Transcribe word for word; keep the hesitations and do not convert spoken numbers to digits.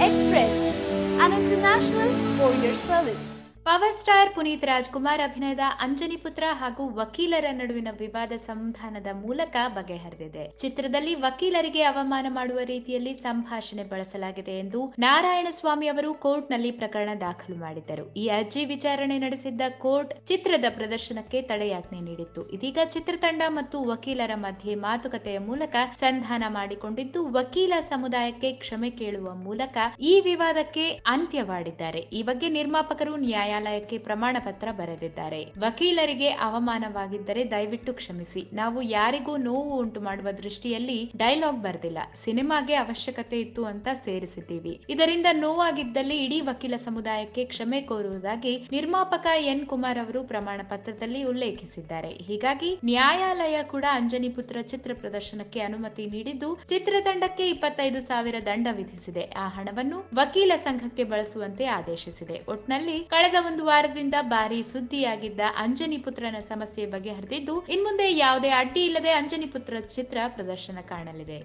Express, an international courier service. Power star Puneeth Rajkumar ಅಭಿನಯದ ಅಂಜನಿ ಪುತ್ರ ಹಾಗೂ ವಕೀಲರ ನಡುವಿನ ವಿವಾದ ಸಂಧಾನದ ಮೂಲಕ ಬಗೆಹರಿದಿದೆ. ಚಿತ್ರದಲ್ಲಿ ವಕೀಲರಿಗೆ ಅವಮಾನ ಮಾಡುವ ರೀತಿಯಲ್ಲಿ ಸಂಭಾಷಣೆ ಬಳಸಲಾಗಿದೆ ಎಂದು ನಾರಾಯಣಸ್ವಾಮಿ ಅವರು ಕೋರ್ಟ್ನಲ್ಲಿ ಪ್ರಕರಣ ದಾಖಲು ಮಾಡಿದ್ದರು. ಈ ಅರ್ಜಿ ವಿಚಾರಣೆ ನಡೆಸಿದ್ದ ಕೋರ್ಟ್ ಚಿತ್ರದ ಪ್ರದರ್ಶನಕ್ಕೆ ತಡೆಯಾಜ್ಞೆ ನೀಡಿತ್ತು. ಇದೀಗ ಚಿತ್ರತಂಡ ಮತ್ತು ವಕೀಲರ ಮಧ್ಯೆ ಮಾತುಕತೆಯ ಮೂಲಕ ಸಂಧಾನ ಮಾಡಿಕೊಂಡಿದ್ದು, ವಕೀಲ ಸಮುದಾಯಕ್ಕೆ ಕ್ಷಮೆ ಕೇಳುವ ಮೂಲಕ ಈ ವಿವಾದಕ್ಕೆ ಅಂತ್ಯವಾಡಿದ್ದಾರೆ. ಈ ಬಗ್ಗೆ ನಿರ್ಮಾಪಕರು ನ್ಯಾಯ ನ್ಯಾಯಾಲಯಕ್ಕೆ ಪ್ರಮಾಣ ಪತ್ರ ಬರೆದಿದ್ದಾರೆ. ವಕೀಲರಿಗೆ ಅವಮಾನವಾಗಿದ್ದರೆ ದಯವಿಟ್ಟು ಕ್ಷಮಿಸಿ, ನಾವು ಯಾರಿಗೂ ನೋವು ಉಂಟು ಮಾಡುವ ದೃಷ್ಟಿಯಲ್ಲಿ ಡೈಲಾಗ್ ಬರೆದಿಲ್ಲ, ಸಿನಿಮಾಗೆ ಅವಶ್ಯಕತೆ ಇತ್ತು ಅಂತ ಸೇರಿಸಿದ್ದೀವಿ. ಇದರಿಂದ ನೋವಾಗಿದ್ದಲ್ಲಿ ಇಡೀ ವಕೀಲ ಸಮುದಾಯಕ್ಕೆ ಕ್ಷಮೆ ಕೋರುವುದಾಗಿ ನಿರ್ಮಾಪಕ ಎನ್ ಕುಮಾರ್ ಅವರು ಪ್ರಮಾಣ ಪತ್ರದಲ್ಲಿ ಉಲ್ಲೇಖಿಸಿದ್ದಾರೆ. ಹೀಗಾಗಿ ನ್ಯಾಯಾಲಯ ಕೂಡ ಅಂಜನಿ ಪುತ್ರ ಚಿತ್ರ ಪ್ರದರ್ಶನಕ್ಕೆ ಅನುಮತಿ ನೀಡಿದ್ದು, ಚಿತ್ರತಂಡಕ್ಕೆ ಇಪ್ಪತ್ತೈದು ಸಾವಿರ ದಂಡ ವಿಧಿಸಿದೆ. ಆ ಹಣವನ್ನು ವಕೀಲ ಸಂಘಕ್ಕೆ ಬಳಸುವಂತೆ ಆದೇಶಿಸಿದೆ. ಒಟ್ನಲ್ಲಿ ಕಳೆದ ಒಂದು ವಾರದಿಂದ ಭಾರಿ ಸುದ್ದಿಯಾಗಿದ್ದ ಅಂಜನಿ ಪುತ್ರನ ಸಮಸ್ಯೆ ಬಗೆಹರಿದಿದ್ದು, ಇನ್ಮುಂದೆ ಯಾವುದೇ ಅಡ್ಡಿ ಇಲ್ಲದೆ ಅಂಜನಿ ಪುತ್ರ ಚಿತ್ರ ಪ್ರದರ್ಶನ ಕಾಣಲಿದೆ.